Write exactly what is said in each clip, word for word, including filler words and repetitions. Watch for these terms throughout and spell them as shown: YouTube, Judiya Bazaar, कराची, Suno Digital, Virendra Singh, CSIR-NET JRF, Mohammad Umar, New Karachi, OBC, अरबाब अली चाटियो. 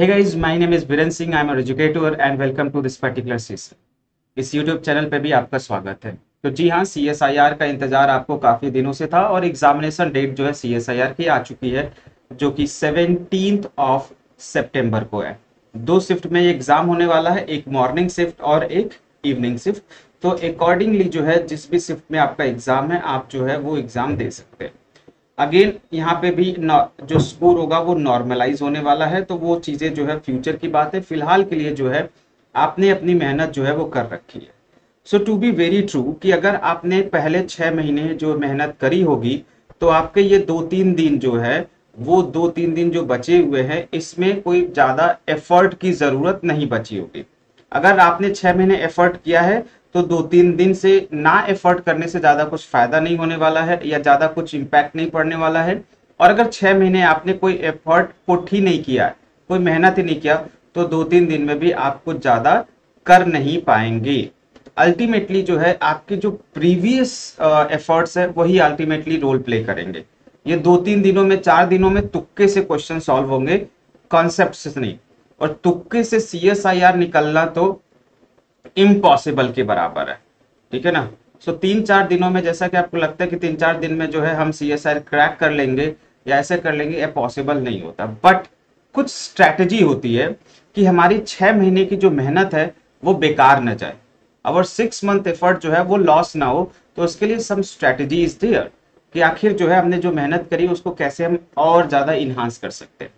Hey guys, my name is Virendra Singh. I am an educator and welcome to this particular session. इस YouTube channel पे भी आपका स्वागत है। तो जी हाँ, C S I R का इंतजार आपको काफ़ी दिनों से था और एग्जामिनेशन डेट जो है C S I R की आ चुकी है, जो कि seventeenth of September को है। दो शिफ्ट में एग्ज़ाम होने वाला है, एक मॉर्निंग शिफ्ट और एक इवनिंग शिफ्ट। तो अकॉर्डिंगली जो है जिस भी शिफ्ट में आपका एग्ज़ाम है आप जो है वो एग्ज़ाम दे सकते हैं। अगेन यहाँ पे भी जो स्कोर होगा वो नॉर्मलाइज होने वाला है, तो वो चीज़ें जो है फ्यूचर की बात है। फिलहाल के लिए जो है आपने अपनी मेहनत जो है वो कर रखी है। So to be very true कि अगर आपने पहले छः महीने जो मेहनत करी होगी तो आपके ये दो तीन दिन जो है वो दो तीन दिन जो बचे हुए हैं इसमें कोई ज़्यादा एफर्ट की ज़रूरत नहीं बची होगी। अगर आपने छः महीने एफर्ट किया है तो दो तीन दिन से ना एफर्ट करने से ज़्यादा कुछ फ़ायदा नहीं होने वाला है या ज़्यादा कुछ इम्पैक्ट नहीं पड़ने वाला है। और अगर छः महीने आपने कोई एफर्ट पुट ही नहीं किया, कोई मेहनत ही नहीं किया, तो दो तीन दिन में भी आप कुछ ज़्यादा कर नहीं पाएंगे। अल्टीमेटली जो है आपके जो प्रीवियस एफर्ट्स है वही अल्टीमेटली रोल प्ले करेंगे। ये दो तीन दिनों में, चार दिनों में तुक्के से क्वेश्चन सॉल्व होंगे, कॉन्सेप्ट से नहीं। और तुक्के से सी एस आई आर निकलना तो इम्पॉसिबल के बराबर है, ठीक है ना। सो so, तीन चार दिनों में, जैसा कि आपको लगता है कि तीन चार दिन में जो है हम C S I R crack कर लेंगे या ऐसे कर लेंगे, ये पॉसिबल नहीं होता। बट कुछ स्ट्रैटेजी होती है कि हमारी छः महीने की जो मेहनत है वो बेकार न जाए, और सिक्स मंथ एफर्ट जो है वो लॉस ना हो। तो उसके लिए सम स्ट्रैटेजी इज देयर कि आखिर जो है हमने जो मेहनत करी उसको कैसे हम और ज़्यादा इन्हांस कर सकते हैं,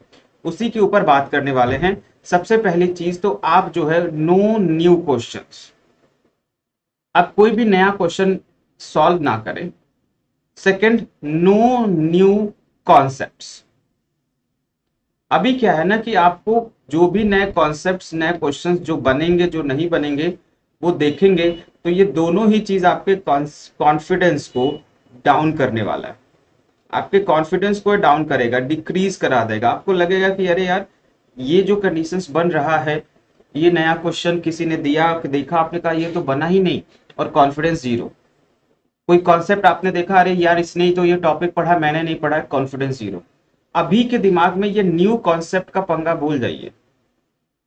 उसी के ऊपर बात करने वाले हैं। सबसे पहली चीज तो आप जो है नो न्यू क्वेश्चंस, आप कोई भी नया क्वेश्चन सॉल्व ना करें। Second, no new concepts. अभी क्या है ना कि आपको जो भी नए कॉन्सेप्ट्स, नए क्वेश्चंस जो बनेंगे, जो नहीं बनेंगे वो देखेंगे, तो ये दोनों ही चीज आपके कॉन्फिडेंस को डाउन करने वाला है। आपके कॉन्फिडेंस को डाउन करेगा, डिक्रीज करा देगा। आपको लगेगा कि अरे यार, ये जो कंडीशंस बन रहा है, ये नया क्वेश्चन किसी ने दिया, देखा, आपने कहा ये तो बना ही नहीं, और कॉन्फिडेंस जीरो। कोई कॉन्सेप्ट आपने देखा, अरे यार इसने ही तो ये टॉपिक पढ़ा, मैंने नहीं पढ़ा, कॉन्फिडेंस जीरो। अभी के दिमाग में ये न्यू कॉन्सेप्ट का पंगा भूल जाइए,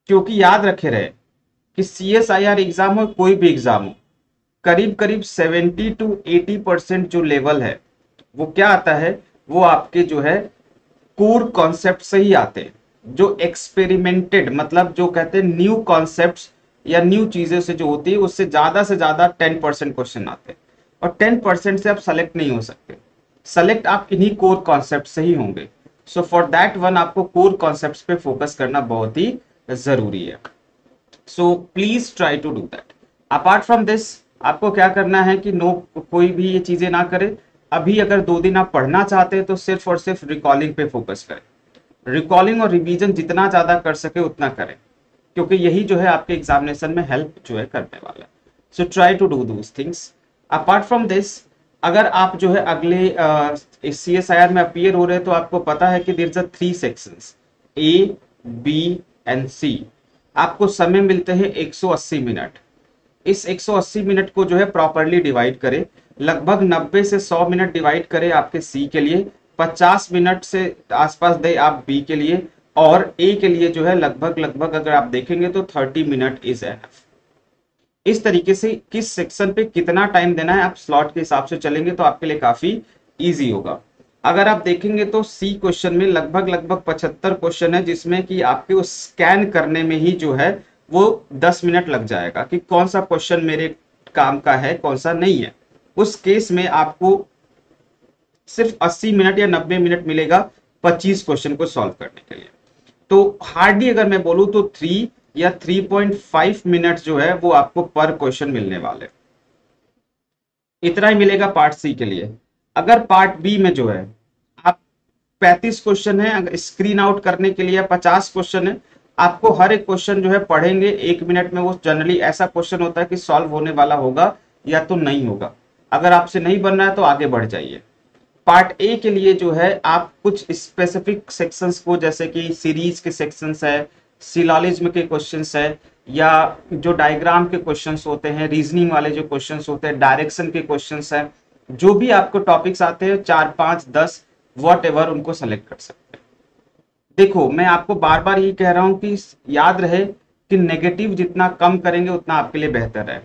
क्योंकि याद रखे रहे कि C S I R exam हो, कोई भी एग्जाम हो, करीब करीब सेवेंटी टू एटी परसेंट जो लेवल है वो क्या आता है, वो आपके जो है कोर कॉन्सेप्ट से ही आते हैं, जो एक्सपेरिमेंटेड, मतलब जो कहते हैं न्यू कॉन्सेप्ट्स या न्यू चीज़ों से जो होती है, उससे ज़्यादा से ज़्यादा टेन परसेंट क्वेश्चन आते हैं। और टेन परसेंट से आप सेलेक्ट नहीं हो सकते, सेलेक्ट आप इन्हीं कोर कॉन्सेप्ट से ही होंगे। सो फॉर दैट वन आपको कोर कॉन्सेप्ट्स पे फोकस करना बहुत ही ज़रूरी है। So please try to do that. Apart from this आपको क्या करना है कि नो कोई भी ये चीज़ें ना करें। अभी अगर दो दिन आप पढ़ना चाहते हैं तो सिर्फ और सिर्फ रिकॉलिंग पे फोकस करें। रिकॉलिंग और रिवीजन जितना ज़्यादा कर सके उतना करें, क्योंकि यही जो है आपके एग्जामिनेशन में हेल्प जो है करने वाला है। So try to do those things. Apart from this, अगर आप जो है अगले सी एस आई आर में अपीयर हो रहे हैं तो आपको पता है कि there is a three sections, A, B and सी। आपको समय मिलते हैं एक सौ अस्सी मिनट। इस एक सौ अस्सी मिनट को जो है प्रॉपरली डिवाइड करें। लगभग नब्बे से सौ मिनट डिवाइड करें आपके सी के लिए, पचास मिनट से आसपास दे आप बी के लिए, और ए के लिए जो है लगभग लगभग अगर आप देखेंगे तो तीस मिनट इज एनफ। इस तरीके से किस सेक्शन पे कितना टाइम देना है आप स्लॉट के हिसाब से चलेंगे तो आपके लिए काफ़ी इजी होगा। अगर आप देखेंगे तो सी क्वेश्चन में लगभग लगभग पचहत्तर क्वेश्चन है, जिसमें कि आपके उस स्कैन करने में ही जो है वो दस मिनट लग जाएगा कि कौन सा क्वेश्चन मेरे काम का है, कौन सा नहीं है। उस केस में आपको सिर्फ अस्सी मिनट या नब्बे मिनट मिलेगा पच्चीस क्वेश्चन को सॉल्व करने के लिए। तो हार्डली अगर मैं बोलूँ तो तीन या तीन पॉइंट पाँच मिनट जो है वो आपको पर क्वेश्चन मिलने वाले, इतना ही मिलेगा पार्ट सी के लिए। अगर पार्ट बी में जो है आप पैंतीस क्वेश्चन है, अगर स्क्रीन आउट करने के लिए पचास क्वेश्चन है, आपको हर एक क्वेश्चन जो है पढ़ेंगे एक मिनट में। वो जनरली ऐसा क्वेश्चन होता है कि सॉल्व होने वाला होगा या तो नहीं होगा। अगर आपसे नहीं बन रहा है तो आगे बढ़ जाइए। पार्ट ए के लिए जो है आप कुछ स्पेसिफिक सेक्शंस को, जैसे कि सीरीज के सेक्शंस है, सिलोजिज्म के क्वेश्चंस है, या जो डायग्राम के क्वेश्चंस होते हैं, रीजनिंग वाले जो क्वेश्चंस होते हैं, डायरेक्शन के क्वेश्चंस हैं, जो भी आपको टॉपिक्स आते हैं चार पाँच दस वॉट एवर, उनको सेलेक्ट कर सकते हैं। देखो मैं आपको बार बार ये कह रहा हूं कि याद रहे कि नेगेटिव जितना कम करेंगे उतना आपके लिए बेहतर है,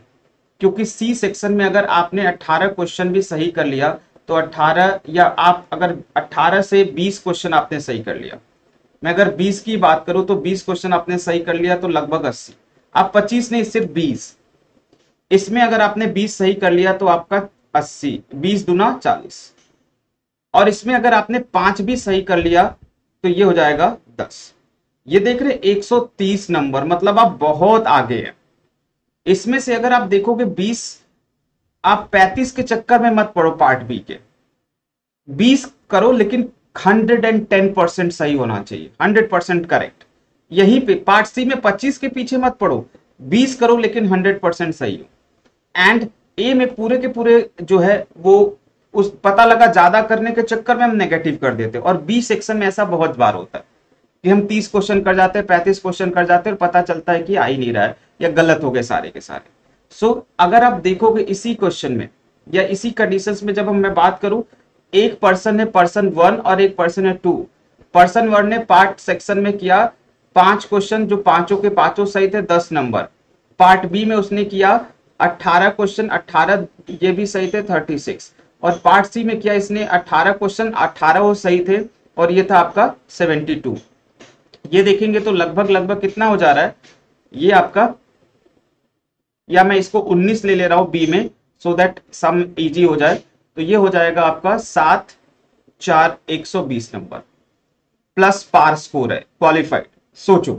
क्योंकि सी सेक्शन में अगर आपने अठारह क्वेश्चन भी सही कर लिया तो अठारह या आप अगर अठारह से बीस क्वेश्चन आपने सही कर लिया, मैं अगर बीस की बात करूं तो बीस क्वेश्चन आपने सही कर लिया तो लगभग अस्सी, आप पच्चीस नहीं सिर्फ बीस, इसमें अगर आपने बीस सही कर लिया तो आपका अस्सी, बीस दुना चालीस, और इसमें अगर आपने पांच भी सही कर लिया तो ये हो जाएगा दस। ये देख रहे एक सौ तीस नंबर, मतलब आप बहुत आगे हैं। इसमें से अगर आप देखोगे बीस, आप पैंतीस के चक्कर में मत पड़ो, पार्ट बी के बीस करो लेकिन एक सौ दस परसेंट सही होना चाहिए, सौ परसेंट करेक्ट। यहीं पे पार्ट सी में पच्चीस के पीछे मत पड़ो, बीस करो लेकिन सौ परसेंट सही हो। एंड ए में पूरे के पूरे जो है वो उस पता लगा ज्यादा करने के चक्कर में हम नेगेटिव कर देते हैं, और बी सेक्शन में ऐसा बहुत बार होता है कि हम तीस क्वेश्चन कर जाते हैं, पैंतीस क्वेश्चन कर जाते हैं और पता चलता है कि आ ही नहीं रहा है या गलत हो गए सारे के सारे। सो so, अगर आप देखोगे इसी क्वेश्चन में या इसी कंडीशंस में जब हम मैं बात करूं, एक पर्सन है पर्सन वन और एक पर्सन है टू। पर्सन वन ने पार्ट सेक्शन में किया पांच क्वेश्चन, जो पांचों के पांचों सही थे, दस नंबर। पार्ट बी में उसने किया अठारह क्वेश्चन, अठारह ये भी सही थे, थर्टी सिक्स। और पार्ट सी में किया इसने अठारह क्वेश्चन, अठारह वो सही थे और ये था आपका सेवेंटी टू। ये देखेंगे तो लगभग लगभग कितना हो जा रहा है ये आपका, या मैं इसको उन्नीस ले ले रहा हूं बी में, सो दैट सम इजी हो जाए। तो ये हो जाएगा आपका सात चार एक सौ बीस नंबर प्लस पार स्कोर है क्वालिफाइड। सोचो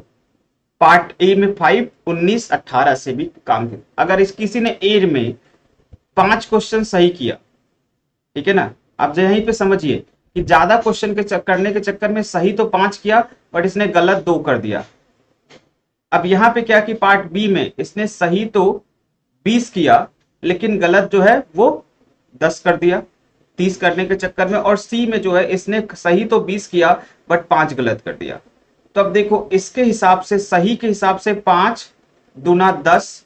पार्ट ए में फाइव, उन्नीस, अट्ठारह से भी काम किया। अगर इस किसी ने ए में पांच क्वेश्चन सही किया, ठीक है ना, आप जो यहीं पे समझिए कि ज्यादा क्वेश्चन के करने के चक्कर में सही तो पांच किया बट इसने गलत दो कर दिया। अब यहाँ पे क्या कि पार्ट बी में इसने सही तो बीस किया लेकिन गलत जो है वो दस कर दिया तीस करने के चक्कर में, और सी में जो है इसने सही तो बीस किया बट पांच गलत कर दिया। तो अब देखो इसके हिसाब से सही के हिसाब से पांच दूना दस,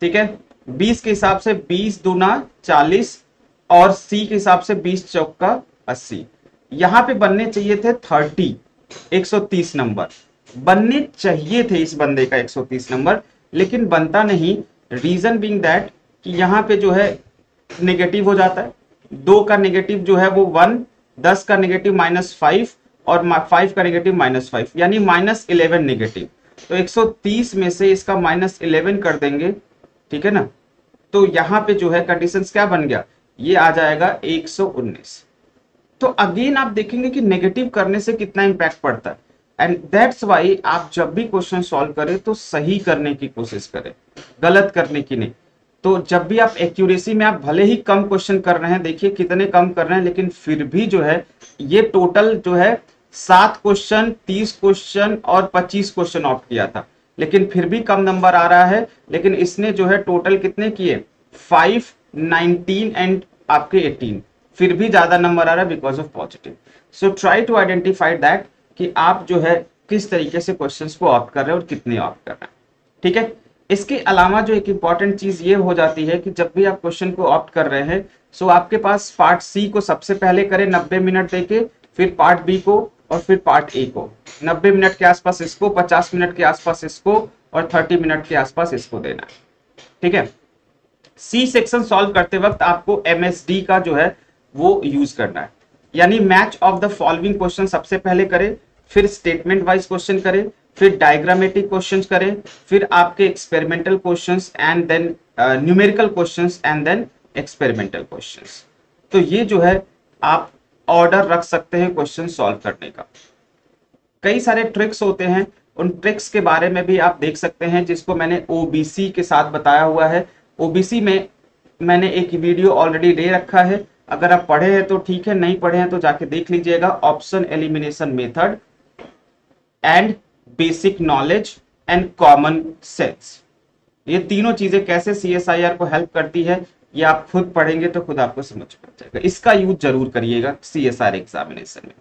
ठीक है, बीस के हिसाब से बीस दूना चालीस और सी के हिसाब से बीस चौका अस्सी। यहाँ पे बनने चाहिए थे थर्टी, एक सौ तीस नंबर बनने चाहिए थे इस बंदे का, एक सौ तीस नंबर, लेकिन बनता नहीं। रीजन बीइंग दैट कि यहाँ पे जो है नेगेटिव हो जाता है, दो का नेगेटिव जो है वो वन, दस का नेगेटिव माइनस फाइव और फाइव का नेगेटिव माइनस फाइव, यानी माइनस इलेवन नेगेटिव। तो एक सौ तीस में से इसका माइनस इलेवन कर देंगे, ठीक है ना, तो यहाँ पे जो है कंडीशन क्या बन गया, ये आ जाएगा एक सौ उन्नीस। तो अगेन आप देखेंगे कि नेगेटिव करने से कितना इंपैक्ट पड़ता है, एंड दैट्स वाई आप जब भी क्वेश्चन सॉल्व करें तो सही करने की कोशिश करें, गलत करने की नहीं। तो जब भी आप एक्यूरेसी में आप भले ही कम क्वेश्चन कर रहे हैं, देखिए कितने कम कर रहे हैं, लेकिन फिर भी जो है ये टोटल जो है सात क्वेश्चन, तीस क्वेश्चन और पच्चीस क्वेश्चन ऑप्ट किया था, लेकिन फिर भी कम नंबर आ रहा है। लेकिन इसने जो है टोटल कितने किए, फाइव, नाइनटीन एंड आपके एटीन, फिर भी ज्यादा नंबर आ रहा है because of positive. So try to identify that कि आप जो है किस तरीके से क्वेश्चंस को ऑप्ट कर रहे हैं और कितने ऑप्ट कर रहे हैं, ठीक है। इसके अलावा जो एक इंपॉर्टेंट चीज ये हो जाती है कि जब भी आप क्वेश्चन को ऑप्ट कर रहे हैं, सो आपके पास पार्ट सी को सबसे पहले करें नब्बे मिनट देके, फिर पार्ट बी को और फिर पार्ट ए को। नब्बे मिनट के आसपास इसको, पचास मिनट के आसपास इसको और थर्टी मिनट के आसपास इसको देना, ठीक है। सी सेक्शन सॉल्व करते वक्त आपको एमएसडी का जो है वो यूज करना है, यानी match of the following question सबसे पहले करें, फिर स्टेटमेंट वाइज क्वेश्चन करें, फिर डायग्रामेटिक क्वेश्चन करें, फिर आपके experimental question and then numerical question and then experimental question. तो ये जो है आप ऑर्डर रख सकते हैं क्वेश्चन सॉल्व करने का। कई सारे ट्रिक्स होते हैं, उन ट्रिक्स के बारे में भी आप देख सकते हैं, जिसको मैंने ओबीसी के साथ बताया हुआ है। ओबीसी में मैंने एक वीडियो ऑलरेडी दे रखा है, अगर आप पढ़े हैं तो ठीक है, नहीं पढ़े हैं तो जाके देख लीजिएगा। Option elimination method and basic knowledge and common sense, ये तीनों चीजें कैसे सीएसआईआर को हेल्प करती है, ये आप खुद पढ़ेंगे तो खुद आपको समझ पड़ जाएगा। इसका यूज जरूर करिएगा सीएसआईआर एग्जामिनेशन में।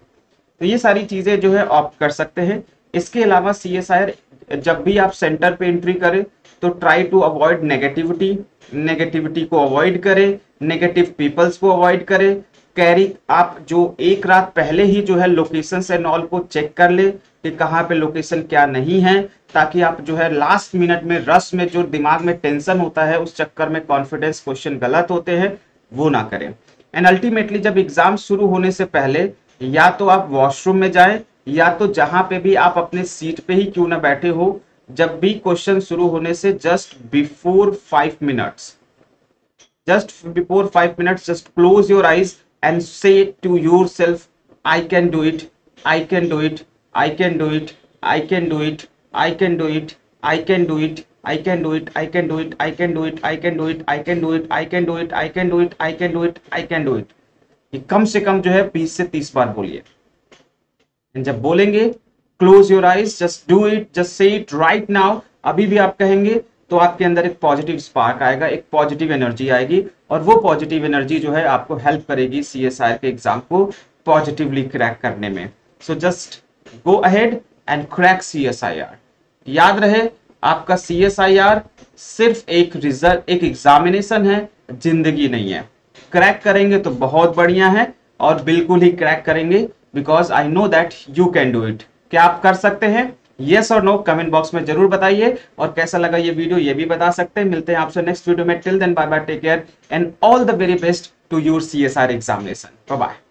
तो ये सारी चीजें जो है ऑप्ट कर सकते हैं। इसके अलावा सीएसआईआर जब भी आप सेंटर पे एंट्री करें तो try to avoid negativity, negativity को अवॉइड करें, नेगेटिव पीपल्स को अवॉइड करें। कैरी आप जो एक रात पहले ही जो है लोकेशंस एंड ऑल को चेक कर ले, कि कहाँ पे लोकेशन क्या नहीं है, ताकि आप जो है लास्ट मिनट में रस में जो दिमाग में टेंशन होता है उस चक्कर में कॉन्फिडेंस क्वेश्चन गलत होते हैं वो ना करें। एंड अल्टीमेटली जब एग्जाम शुरू होने से पहले या तो आप वॉशरूम में जाएं या तो जहां पे भी आप अपने सीट पे ही क्यों ना बैठे हो, जब भी क्वेश्चन शुरू होने से just before five minutes just before five minutes just close your eyes and say to your self, I can do it, I can do it, I can do it, I can do it, I can do it, I can do it, I can do it, I can do it, I can do it, I can do it, I can do it, I can do it, I can do it, I can do it, I can do it। ये कम से कम जो है बीस से तीस बार बोलिए। And जब बोलेंगे close your eyes, just do it, just say it right now, अभी भी आप कहेंगे तो आपके अंदर एक पॉजिटिव स्पार्क आएगा, एक पॉजिटिव एनर्जी आएगी और वो पॉजिटिव एनर्जी जो है आपको हेल्प करेगी सी एस आई आर के एग्जाम को पॉजिटिवली क्रैक करने में। So just go ahead and crack C S I R. याद रहे आपका सी एस आई आर सिर्फ एक रिजल्ट, एक एग्जामिनेशन है, जिंदगी नहीं है। क्रैक करेंगे तो बहुत बढ़िया है और बिल्कुल ही क्रैक करेंगे, because I know that you can do it. क्या आप कर सकते हैं? येस और नो कमेंट बॉक्स में जरूर बताइए और कैसा लगा ये वीडियो ये भी बता सकते हैं। मिलते हैं आपसे नेक्स्ट वीडियो में। Till then bye bye, take care and all the very best to your C S I R examination. Bye bye.